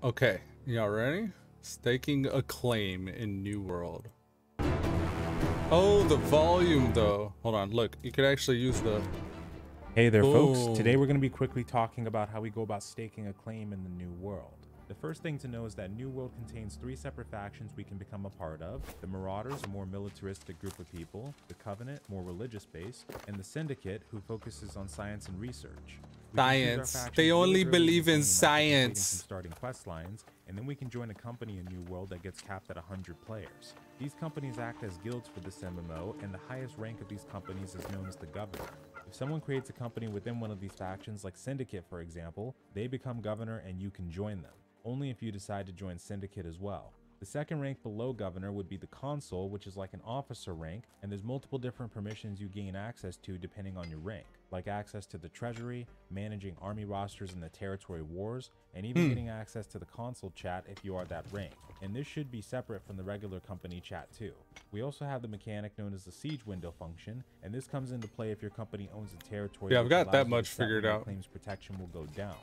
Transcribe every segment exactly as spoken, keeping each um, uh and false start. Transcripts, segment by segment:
Okay, y'all ready? Staking a claim in New World. Oh, the volume though. Hold on, look, you could actually use the... Hey there, Ooh. folks. Today we're going to be quickly talking about how we go about staking a claim in the New World. The first thing to know is that New World contains three separate factions we can become a part of. The Marauders, a more militaristic group of people, the Covenant, more religious-based, and the Syndicate, who focuses on science and research. We science. They only believe in science. Starting quest lines, and then we can join a company in New World that gets capped at one hundred players. These companies act as guilds for this M M O, and the highest rank of these companies is known as the Governor. If someone creates a company within one of these factions, like Syndicate for example, they become Governor and you can join them. Only if you decide to join Syndicate as well. The second rank below Governor would be the Consul, which is like an officer rank, and there's multiple different permissions you gain access to depending on your rank, like access to the Treasury, managing army rosters in the territory wars, and even mm. getting access to the Consul chat if you are that rank. And this should be separate from the regular company chat too. We also have the mechanic known as the siege window function, and this comes into play if your company owns a territory. Yeah, I've got that much figured out. Claims protection will go down.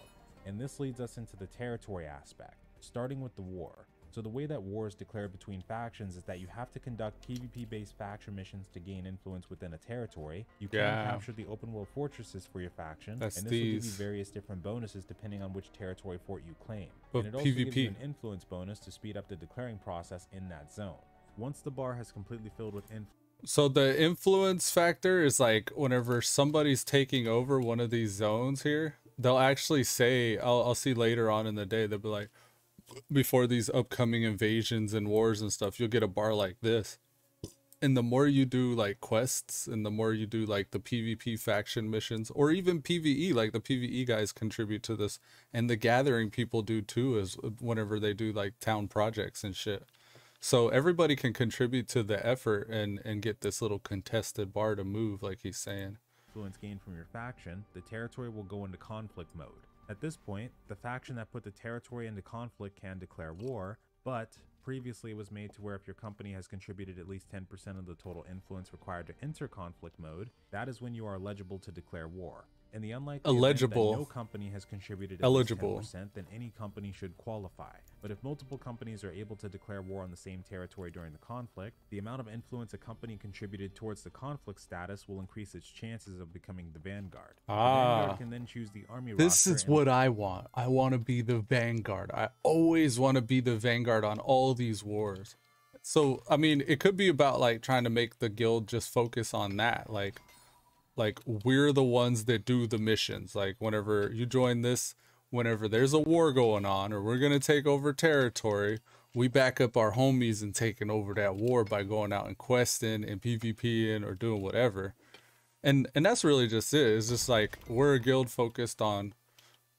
And this leads us into the territory aspect, starting with the war. So the way that war is declared between factions is that you have to conduct PvP-based faction missions to gain influence within a territory. You can yeah. capture the open world fortresses for your faction, That's and this these. will give you various different bonuses depending on which territory fort you claim. But and it also PvP. gives you an influence bonus to speed up the declaring process in that zone. Once the bar has completely filled with influence. So the influence factor is like whenever somebody's taking over one of these zones here, they'll actually say, I'll, I'll see later on in the day, they'll be like, before these upcoming invasions and wars and stuff, you'll get a bar like this. And the more you do like quests and the more you do like the PvP faction missions or even PvE, like the PvE guys contribute to this, and the gathering people do too, is whenever they do like town projects and shit. So everybody can contribute to the effort and and get this little contested bar to move, like he's saying. Influence gained from your faction, the territory will go into conflict mode. At this point, the faction that put the territory into conflict can declare war, but previously it was made to where if your company has contributed at least ten percent of the total influence required to enter conflict mode, that is when you are eligible to declare war. In the unlikely eligible. event that no company has contributed at eligible. least ten percent, then any company should qualify. But if multiple companies are able to declare war on the same territory during the conflict, the amount of influence a company contributed towards the conflict status will increase its chances of becoming the Vanguard. Ah, the Vanguard can then choose the army roster. This is what I want. I want to be the Vanguard. I always want to be the Vanguard on all these wars. So, I mean, it could be about like trying to make the guild just focus on that, like Like, we're the ones that do the missions. Like, whenever you join this, whenever there's a war going on, or we're going to take over territory, we back up our homies and taking over that war by going out and questing and PvPing or doing whatever. And and that's really just it. It's just like, we're a guild focused on,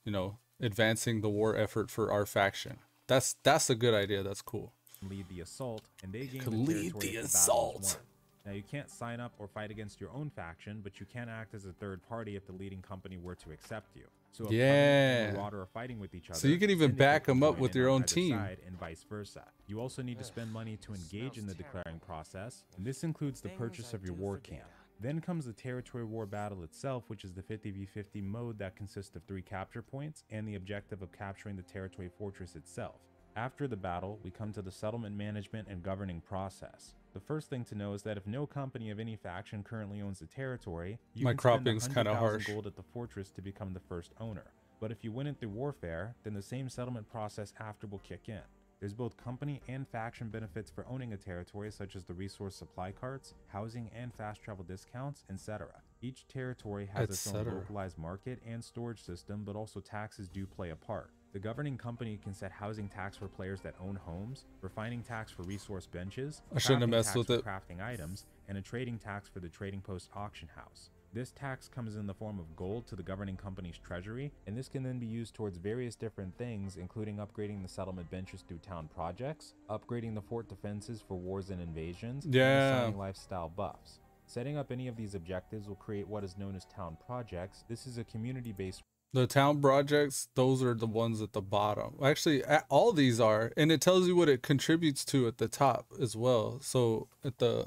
you know, advancing the war effort for our faction. That's, that's a good idea. That's cool. Lead the assault. And they gain the lead the assault. Now, you can't sign up or fight against your own faction, but you can act as a third party if the leading company were to accept you. So if yeah. the water are fighting with each other, so you can even back them up with your own team, and vice versa. You also need to spend money to engage in the declaring process, and this includes the purchase of your war camp. Then comes the territory war battle itself, which is the fifty v fifty mode that consists of three capture points and the objective of capturing the territory fortress itself. After the battle, we come to the settlement management and governing process. The first thing to know is that if no company of any faction currently owns the territory, you My can spend one hundred thousand gold at the fortress to become the first owner. But if you win it through warfare, then the same settlement process after will kick in. There's both company and faction benefits for owning a territory, such as the resource supply carts, housing and fast travel discounts, et cetera. Each territory has its own localized market and storage system, but also taxes do play a part. The governing company can set housing tax for players that own homes, refining tax for resource benches, I shouldn't have messed with it. crafting items, and a trading tax for the trading post auction house. This tax comes in the form of gold to the governing company's treasury, and this can then be used towards various different things, including upgrading the settlement benches through town projects, upgrading the fort defenses for wars and invasions, yeah. and assigning lifestyle buffs. Setting up any of these objectives will create what is known as town projects. This is a community-based... The town projects, those are the ones at the bottom. Actually, all these are, and it tells you what it contributes to at the top as well. So at the...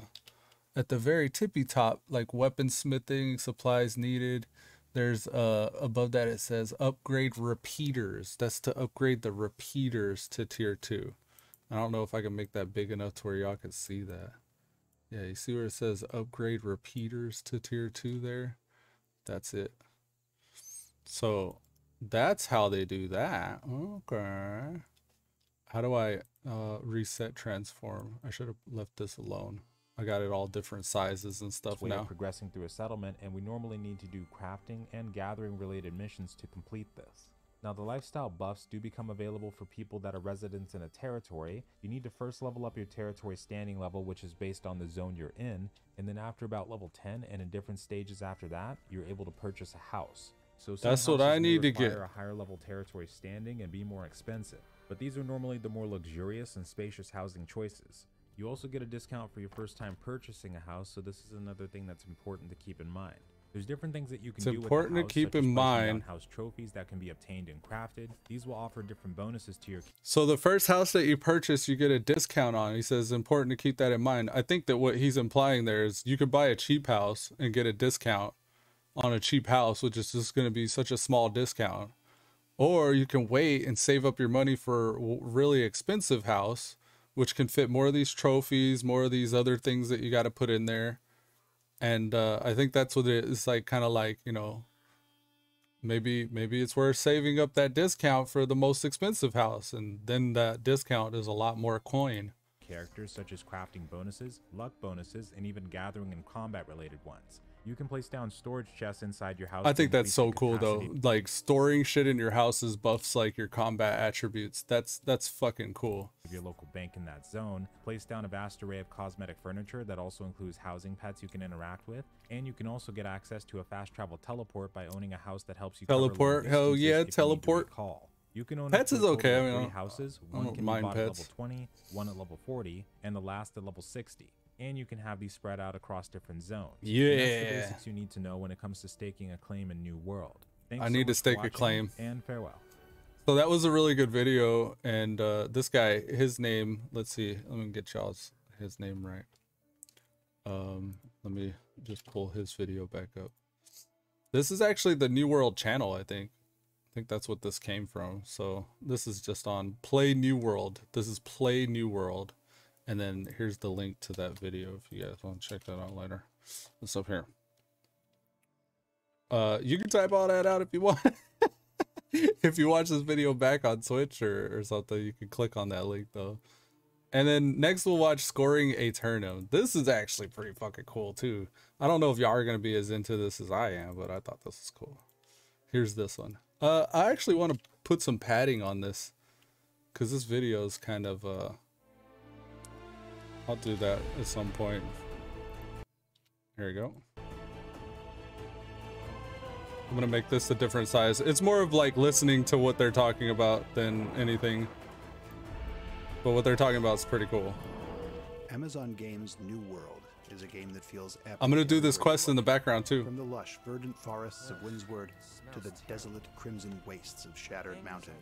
at the very tippy top, like weaponsmithing, supplies needed, There's uh above that it says upgrade repeaters. That's to upgrade the repeaters to tier two. I don't know if I can make that big enough to where y'all can see that. Yeah, you see where it says upgrade repeaters to tier two there? That's it. So that's how they do that. Okay. How do I uh, reset transform? I should have left this alone. I got it all different sizes and stuff now. We're progressing through a settlement, and we normally need to do crafting and gathering related missions to complete this. Now, the lifestyle buffs do become available for people that are residents in a territory. You need to first level up your territory standing level, which is based on the zone you're in, and then after about level ten and in different stages after that, you're able to purchase a house. So that's what I need to get. A higher level territory standing and be more expensive, but these are normally the more luxurious and spacious housing choices. You also get a discount for your first time purchasing a house, so this is another thing that's important to keep in mind. There's different things that you can it's do. It's important with house, to keep in mind. House trophies that can be obtained and crafted. These will offer different bonuses to your. So the first house that you purchase, you get a discount on. He says it's important to keep that in mind. I think that what he's implying there is you could buy a cheap house and get a discount on a cheap house, which is just going to be such a small discount. Or you can wait and save up your money for a really expensive house, which can fit more of these trophies, more of these other things that you got to put in there. And uh, I think that's what it is, like, kind of like, you know, maybe maybe it's worth saving up that discount for the most expensive house. And then that discount is a lot more coin. Characters such as crafting bonuses, luck bonuses, and even gathering and combat related ones. You can place down storage chests inside your house. I think that's so cool though. Like storing shit in your houses buffs like your combat attributes. That's that's fucking cool. If your local bank in that zone, place down a vast array of cosmetic furniture that also includes housing pets you can interact with, and you can also get access to a fast travel teleport by owning a house that helps you teleport. Hell yeah, teleport. Call. You can own pets is okay. I mean, houses. One can be bought at level twenty, one at level forty, and the last at level sixty. And you can have these spread out across different zones. Yeah. And that's the basics you need to know when it comes to staking a claim in New World. Thanks I need so to stake a claim. And farewell. So that was a really good video. And uh, this guy, his name, let's see, let me get y'all's his name right. Um, let me just pull his video back up. This is actually the New World channel, I think. I think that's what this came from. So this is just on Play New World. This is Play New World. And then here's the link to that video if you guys want to check that out later. It's up here. Uh, you can type all that out if you want. If you watch this video back on Twitch or, or something, you can click on that link though. And then next we'll watch Scoring Aeternum. This is actually pretty fucking cool too. I don't know if y'all are going to be as into this as I am, but I thought this was cool. Here's this one. Uh, I actually want to put some padding on this because this video is kind of... Uh, I'll do that at some point. Here we go. I'm gonna make this a different size. It's more of like listening to what they're talking about than anything. But what they're talking about is pretty cool. Amazon Games New World is a game that feels epic. I'm gonna do this quest in the background too. From the lush, verdant forests of Windsward to the desolate crimson wastes of Shattered Mountain.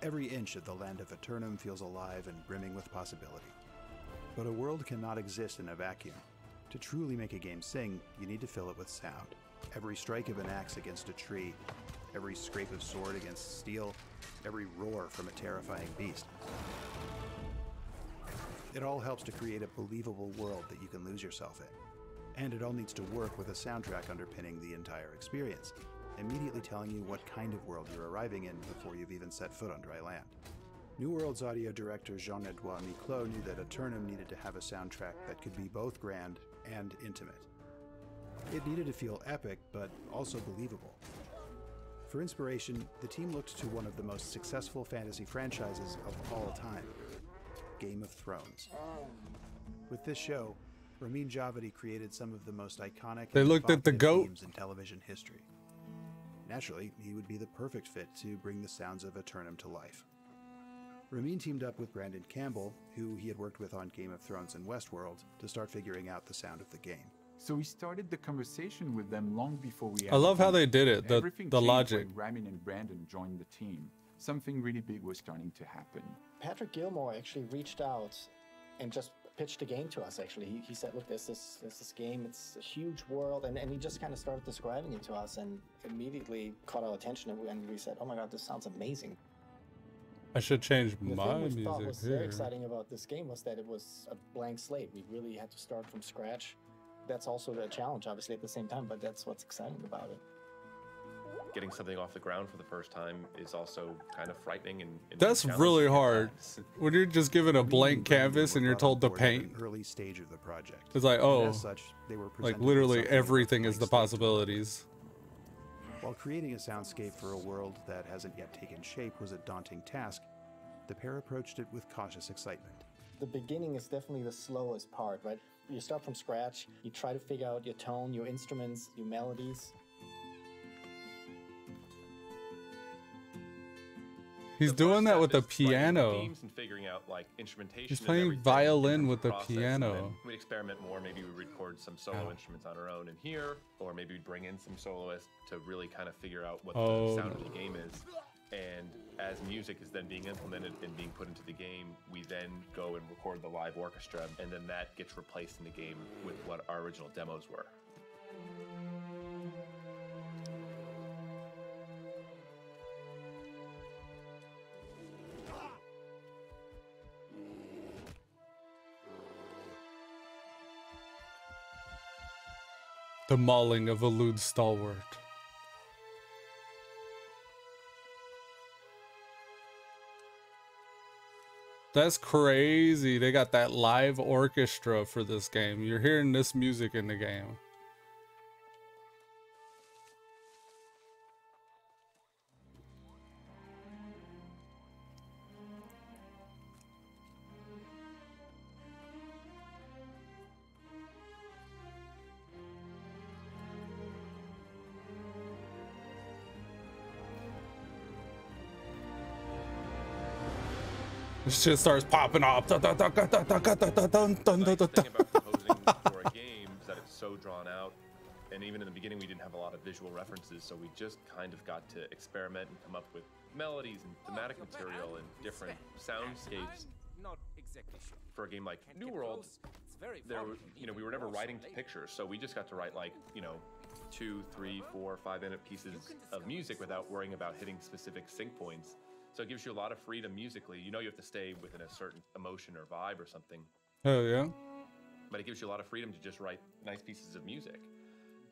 Every inch of the land of Aeternum feels alive and brimming with possibility. But a world cannot exist in a vacuum. To truly make a game sing, you need to fill it with sound. Every strike of an axe against a tree, every scrape of sword against steel, every roar from a terrifying beast. It all helps to create a believable world that you can lose yourself in. And it all needs to work with a soundtrack underpinning the entire experience, immediately telling you what kind of world you're arriving in before you've even set foot on dry land. New World's audio director Jean-Édouard Niclot knew that Aeternum needed to have a soundtrack that could be both grand and intimate. It needed to feel epic, but also believable. For inspiration, the team looked to one of the most successful fantasy franchises of all time, Game of Thrones. With this show, Ramin Javadi created some of the most iconic they looked at the goat games in television history. Naturally, he would be the perfect fit to bring the sounds of Aeternum to life. Ramin teamed up with Brandon Campbell, who he had worked with on Game of Thrones and Westworld, to start figuring out the sound of the game. So we started the conversation with them long before we... I love how they did it, the, the logic. Ramin and Brandon joined the team. Something really big was starting to happen. Patrick Gilmore actually reached out and just pitched a game to us, actually. He, he said, look, there's this, there's this game, it's a huge world, and, and he just kind of started describing it to us and immediately caught our attention, and we, and we said, oh my god, this sounds amazing. I should change the my music. The thing we thought was here. Very exciting about this game was that it was a blank slate. We really had to start from scratch. That's also the challenge, obviously, at the same time, but that's what's exciting about it. Getting something off the ground for the first time is also kind of frightening. And, and that's really hard. When you're just given a blank canvas and you're told to paint. Early stage of the project. It's like, oh, such, they were like literally everything is the possibilities. While creating a soundscape for a world that hasn't yet taken shape was a daunting task, the pair approached it with cautious excitement. The beginning is definitely the slowest part, right? You start from scratch, you try to figure out your tone, your instruments, your melodies. He's doing that with a piano. He's playing violin with a piano. We'd experiment more. Maybe we record some solo instruments on our own in here, or maybe we'd bring in some soloists to really kind of figure out what the sound of the game is. And as music is then being implemented and being put into the game, we then go and record the live orchestra, and then that gets replaced in the game with what our original demos were. The mauling of Elude Stalwart. That's crazy. They got that live orchestra for this game. You're hearing this music in the game. This shit starts popping off. The nice thing about composing for a game is that it's so drawn out, and even in the beginning we didn't have a lot of visual references, so we just kind of got to experiment and come up with melodies and thematic material and different soundscapes. Not exactly sure. For a game like New World, there, you know, we were never writing to pictures, so we just got to write like, you know, two, three, four, five-minute pieces of music without worrying about hitting specific sync points. So it gives you a lot of freedom musically. You know you have to stay within a certain emotion or vibe or something. Oh, yeah. But it gives you a lot of freedom to just write nice pieces of music.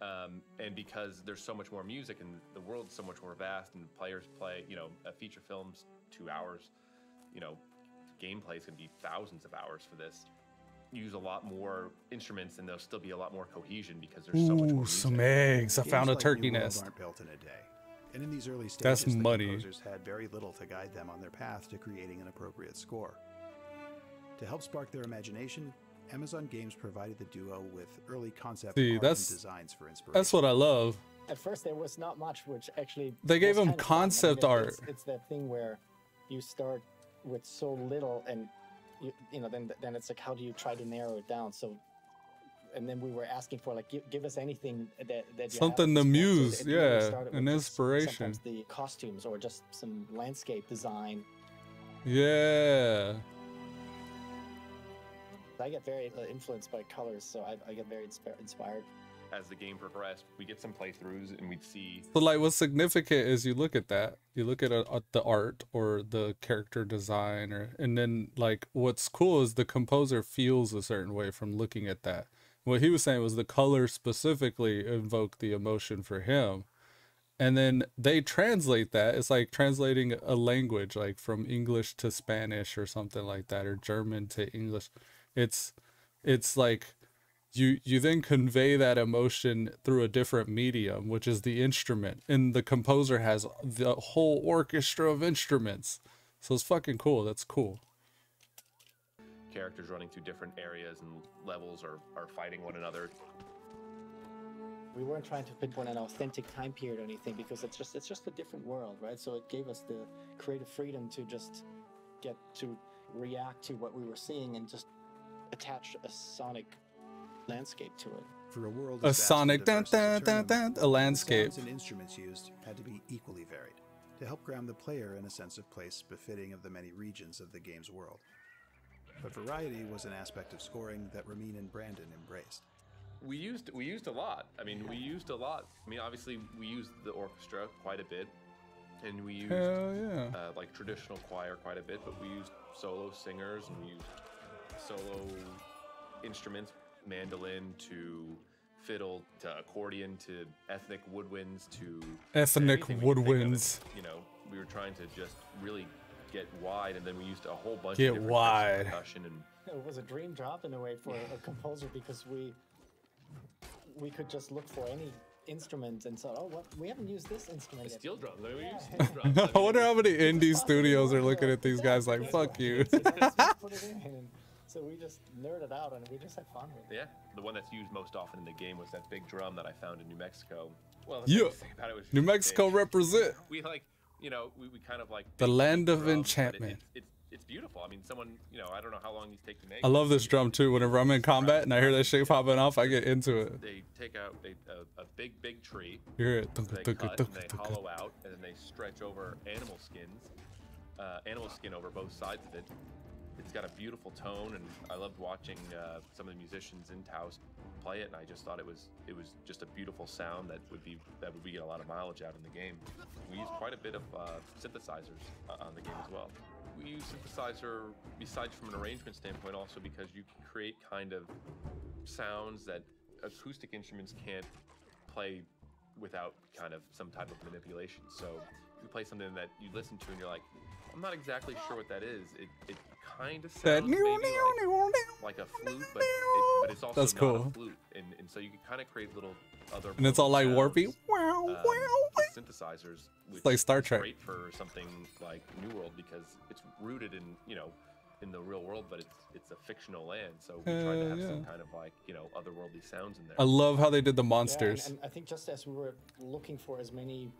Um, and because there's so much more music and the world's so much more vast and players play, you know, a feature film's two hours, you know, gameplay's gonna be thousands of hours for this. You use a lot more instruments and there'll still be a lot more cohesion because there's Ooh, so much more music. Some eggs. I Games found a like turkey nest. Aren't built in a day. And in these early stages, the composers had very little to guide them on their path to creating an appropriate score. To help spark their imagination, Amazon Games provided the duo with early concept See, art that's, and designs for inspiration. That's what I love. At first, there was not much, which actually they gave them concept art. It's, it's that thing where you start with so little, and you, you know, then then it's like, how do you try to narrow it down? So. And then we were asking for like give, give us anything that, that you something to muse, so yeah, an inspiration. Just, the costumes or just some landscape design. Yeah. I get very uh, influenced by colors, so I, I get very insp inspired. As the game progressed, we get some playthroughs and we'd see. But like, what's significant is you look at that, you look at, a, at the art or the character design, or and then like what's cool is the composer feels a certain way from looking at that. What he was saying was the color specifically invoked the emotion for him. And then they translate that. It's like translating a language, like from English to Spanish or something like that, or German to English. It's, it's like you, you then convey that emotion through a different medium, which is the instrument. And the composer has the whole orchestra of instruments. So it's fucking cool. That's cool. Characters running through different areas and levels are, are fighting one another. We weren't trying to pinpoint an authentic time period or anything because it's just it's just a different world, right? So it gave us the creative freedom to just get to react to what we were seeing and just attach a sonic landscape to it. For a world a sonic dun, dun, dun, dun, a landscape. Sounds and instruments used had to be equally varied to help ground the player in a sense of place befitting of the many regions of the game's world. But variety was an aspect of scoring that Ramin and Brandon embraced. We used we used a lot. I mean, yeah. we used a lot. I mean, obviously, we used the orchestra quite a bit, and we used yeah. uh, like traditional choir quite a bit. But we used solo singers and we used solo instruments, mandolin to fiddle to accordion to ethnic woodwinds to ethnic woodwinds. It, you know, we were trying to just really get wide, and then we used a whole bunch get of different wide. Types of percussion. And it was a dream job in a way for a composer, because we. We could just look for any instrument and say, oh, what? We haven't used this instrument yet. Steel drums. I mean, we use steel drums. I wonder how many indie studios are looking at these guys like, fuck you. So we just nerded out and we just had fun with it. Yeah. The one that's used most often in the game was that big drum that I found in New Mexico. Well, yeah. About it was New Mexico big. Represent. We like, you know, we, we kind of like. The land of drums, enchantment. It, it, it, It's beautiful. I mean, someone, you know, I don't know how long these take to make. I love this drum too. Whenever I'm in combat and I hear that shit popping off, I get into it. They take out a, a, a big, big tree. Hear it. They cut and they hollow out, and then they stretch over animal skins, uh, animal skin over both sides of it. It's got a beautiful tone, and I loved watching uh, some of the musicians in Taos play it. And I just thought it was it was just a beautiful sound that would be that would be get a lot of mileage out in the game. We used quite a bit of uh, synthesizers uh, on the game as well. We use synthesizer, besides from an arrangement standpoint, also because you can create kind of sounds that acoustic instruments can't play without kind of some type of manipulation. So you play something that you listen to and you're like, I'm not exactly sure what that is. It, it kind of sounds maybe like, like a flute, but, it, but it's also That's not cool. a flute. And, and so you can kind of create little other... And it's all like sounds. warpy. Wow, um, wow. synthesizers, which it's like Star Trek. Is great for something like New World, because it's rooted in, you know, in the real world, but it's it's a fictional land, so we uh, try to have yeah. some kind of like, you know, otherworldly sounds in there. I love how they did the monsters. Yeah, and, and I think just as we were looking for as many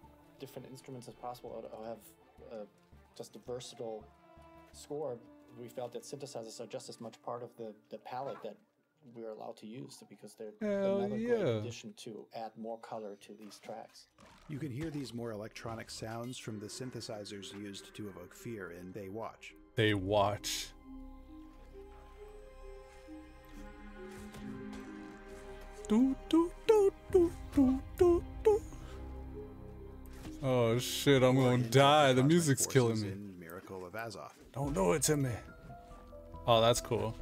different instruments as possible, or have uh, just a versatile score, we felt that synthesizers are just as much part of the the palette that we're allowed to use, because they're Hell another yeah. great addition to add more color to these tracks. You can hear these more electronic sounds from the synthesizers used to evoke fear in They Watch. They Watch. Do, do, do, do, do, do, do. Oh shit, I'm gonna die. The music's killing me. In Miracle of Azoth. Don't do it to me. Oh, that's cool.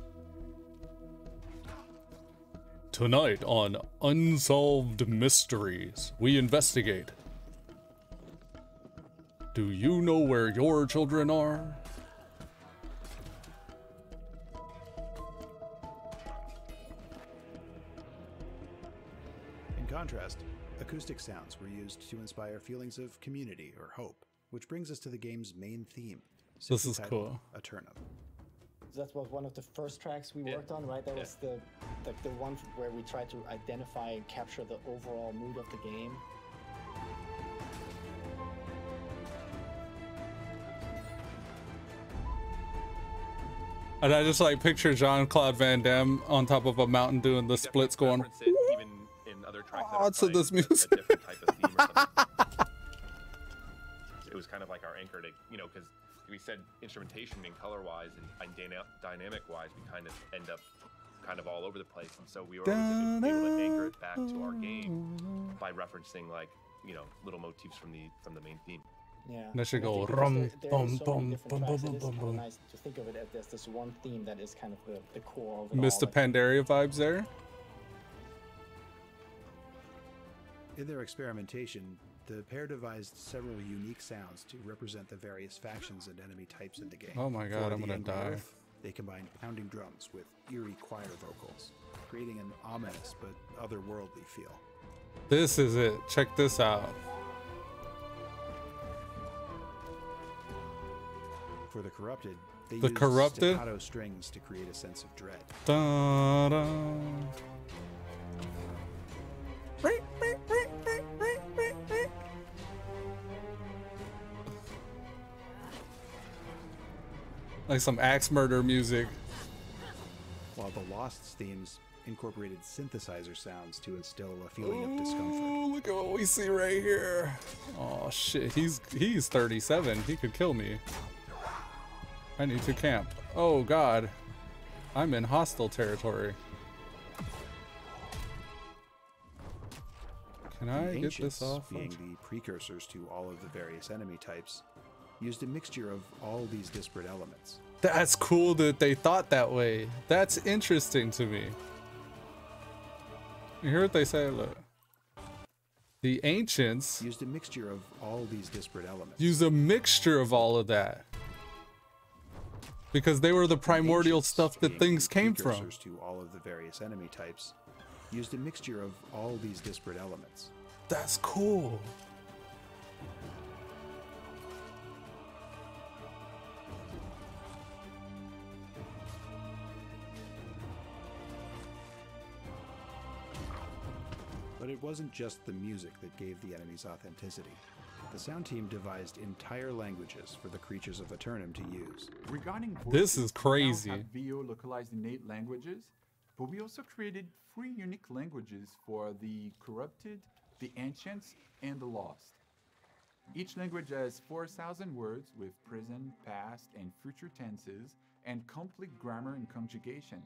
Tonight on Unsolved Mysteries, we investigate. Do you know where your children are? In contrast, acoustic sounds were used to inspire feelings of community or hope, which brings us to the game's main theme. This is cool. Aeternum. That was one of the first tracks we worked yeah. on, right? That yeah. was the, the the one where we tried to identify and capture the overall mood of the game. And I just like picture Jean-Claude Van Damme on top of a mountain doing the splits going. It, even in other tracks oh, that are this music. A, a different type of theme or something. It was kind of like our anchor to, you know, because we said instrumentation and color-wise and dynamic-wise, we kind of end up kind of all over the place, and so we were always able to anchor it back to our game by referencing, like, you know, little motifs from the from the main theme. Yeah. That should go. Rum, bum, bum, bum, bum, bum, bum. Nice to think of it as there's this one theme that is kind of the, the core of it. Mister Pandaria vibes there. In their experimentation, the pair devised several unique sounds to represent the various factions and enemy types in the game. Oh my god, For I'm gonna die. Earth, they combined pounding drums with eerie choir vocals, creating an ominous but otherworldly feel. This is it. Check this out. For the corrupted, they the used corrupted? staccato strings to create a sense of dread. Da da. Right, right, right, right, right, right, right. Like some axe murder music. While the Lost's themes incorporated synthesizer sounds to instill a feeling Ooh, of discomfort. Look at what we see right here. Oh shit, he's he's thirty-seven. He could kill me. I need to camp. Oh god. I'm in hostile territory. Can I get this off? The ancients, being the precursors to all of the various enemy types, used a mixture of all these disparate elements. That's cool that they thought that way. That's interesting to me. You hear what they say? Look. The ancients used a mixture of all these disparate elements. Use a mixture of all of that. Because they were the primordial stuff that things came from. To all of the various enemy types, used a mixture of all these disparate elements. That's cool. But it wasn't just the music that gave the enemies authenticity. The sound team devised entire languages for the creatures of Aeternum to use. Regarding voices, this is crazy. We have V O localized innate languages, but we also created three unique languages for the corrupted, the ancients, and the lost. Each language has four thousand words with present, past, and future tenses, and complete grammar and conjugation.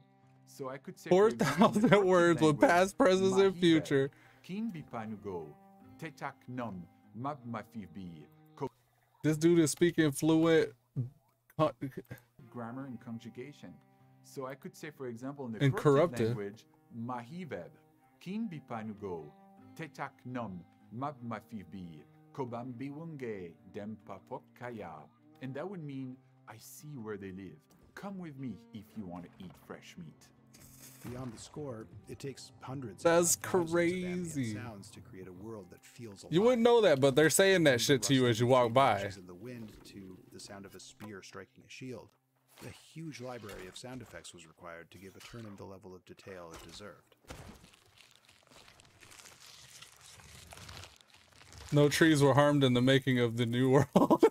So I could say four thousand words with past, present, and future. This dude is speaking fluent grammar and conjugation. So I could say, for example, in the corrupted language, Mahiveb, Kin Bipanugo, Tetaknum, Mab Mafibi, Kobam Biwunge, Dempapok Kaya. And that would mean, I see where they lived. Come with me if you want to eat fresh meat. Beyond the score, it takes hundreds. That's crazy. Sounds to create a world that feels alive. You wouldn't know that, but they're saying that shit to you as you walk by. In the wind, to the sound of a spear striking a shield, a huge library of sound effects was required to give Aeternum the level of detail it deserved. No trees were harmed in the making of the New World.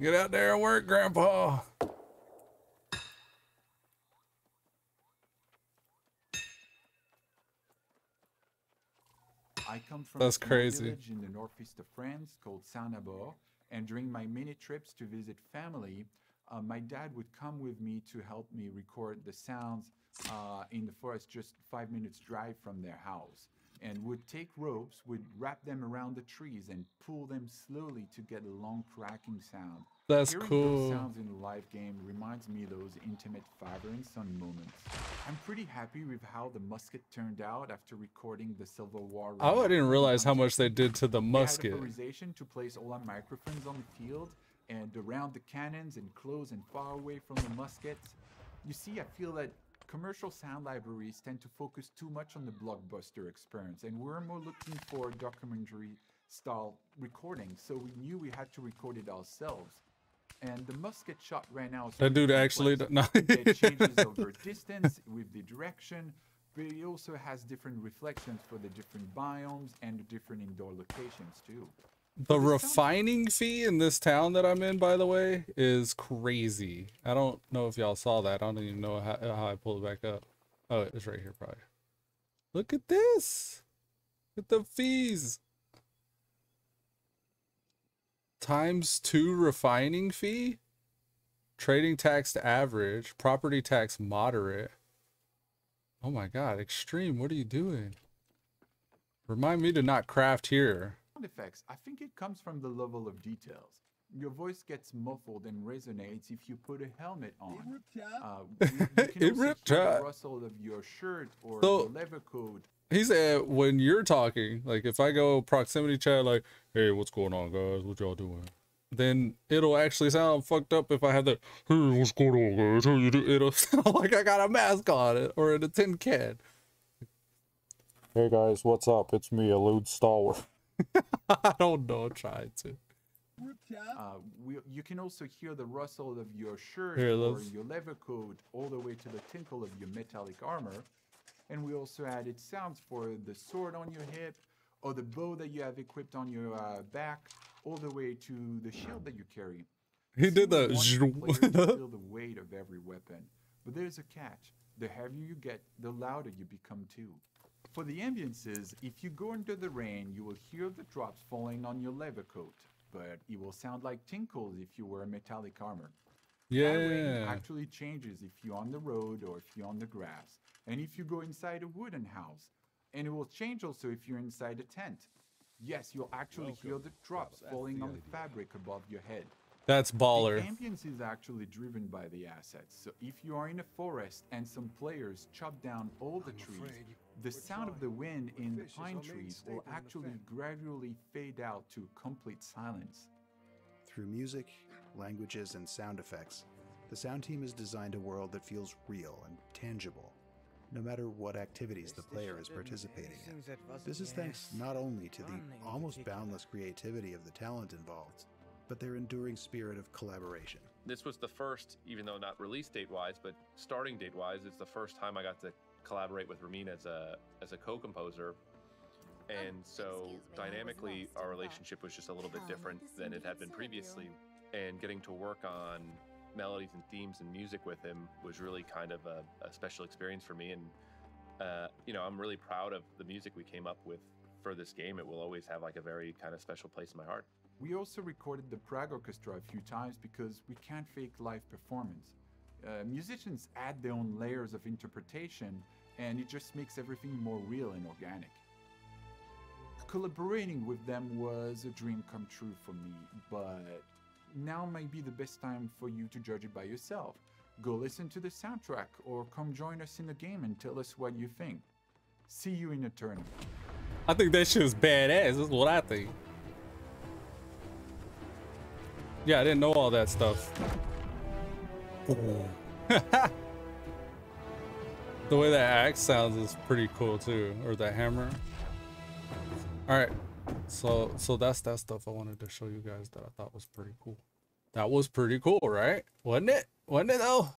Get out there and work, Grandpa. I come from That's a crazy. village in the northeast of France called Saint-Nabor, and during my many trips to visit family, uh, my dad would come with me to help me record the sounds uh, in the forest just five minutes drive from their house, and would take ropes, would wrap them around the trees and pull them slowly to get a long cracking sound. That's Hearing cool. Those sounds in the live game reminds me of those intimate father and son moments. I'm pretty happy with how the musket turned out after recording the Civil War. Oh, I didn't realize how much they did to the musket. Authorization to place all our microphones on the field and around the cannons and close and far away from the muskets. You see, I feel that commercial sound libraries tend to focus too much on the blockbuster experience, and we're more looking for documentary-style recording, so we knew we had to record it ourselves. And the musket shot ran out. That dude actually... No. It changes over distance with the direction, but it also has different reflections for the different biomes and the different indoor locations, too. The, the refining fee in this town that I'm in, by the way, is crazy. I don't know if y'all saw that. I don't even know how, how I pulled it back up. Oh, it was right here, probably. Look at this. Look at the fees. Times two refining fee. Trading tax to average. Property tax moderate. Oh my God, extreme. What are you doing? Remind me to not craft here. Effects, I think it comes from the level of details. Your voice gets muffled and resonates if you put a helmet on. Uh, it ripped the rustle of your shirt or so, the leather coat. He said, when you're talking, like if I go proximity chat, like, hey, what's going on, guys? What y'all doing? Then it'll actually sound fucked up if I have that, hey, what's going on, guys? How you do? It'll sound like I got a mask on it or in a tin can. Hey, guys, what's up? It's me, Elude Stalwart. I don't know, try to. Uh, we, you can also hear the rustle of your shirt Here, or your leather coat all the way to the tinkle of your metallic armor. And we also added sounds for the sword on your hip or the bow that you have equipped on your uh, back all the way to the shield that you carry. He so did that. You feel the weight of every weapon. But there's a catch. The heavier you get, the louder you become too. For the ambiances, if you go into the rain, you will hear the drops falling on your leather coat, but it will sound like tinkles if you wear metallic armor. Yeah. That rain actually changes if you're on the road or if you're on the grass, and if you go inside a wooden house. And it will change also if you're inside a tent. Yes, you'll actually Welcome. hear the drops That's falling the on idea. the fabric above your head. That's baller. The ambience is actually driven by the assets. So if you are in a forest and some players chop down all the I'm trees, the sound trying. of the wind We're in the pine trees will actually gradually fade out to complete silence. Through music, languages, and sound effects, the sound team has designed a world that feels real and tangible, no matter what activities the player is participating in. This is thanks not only to the almost boundless creativity of the talent involved, but their enduring spirit of collaboration. This was the first, even though not release date-wise, but starting date-wise, it's the first time I got to collaborate with Ramin as a as a co-composer. And um, so dynamically, our relationship was just a little bit different than it had been previously. And getting to work on melodies and themes and music with him was really kind of a, a special experience for me. And, uh, you know, I'm really proud of the music we came up with for this game. It will always have like a very kind of special place in my heart. We also recorded the Prague Orchestra a few times because we can't fake live performance. Uh, musicians add their own layers of interpretation, and it just makes everything more real and organic. Collaborating with them was a dream come true for me, but now might be the best time for you to judge it by yourself. Go listen to the soundtrack or come join us in the game and tell us what you think. See you in Aeternum. I think that shit's badass. That's what I think. Yeah, I didn't know all that stuff. The way that axe sounds is pretty cool too, or the hammer. All right. So, so that's that stuff I wanted to show you guys that I thought was pretty cool. That was pretty cool, right? Wasn't it? Wasn't it though?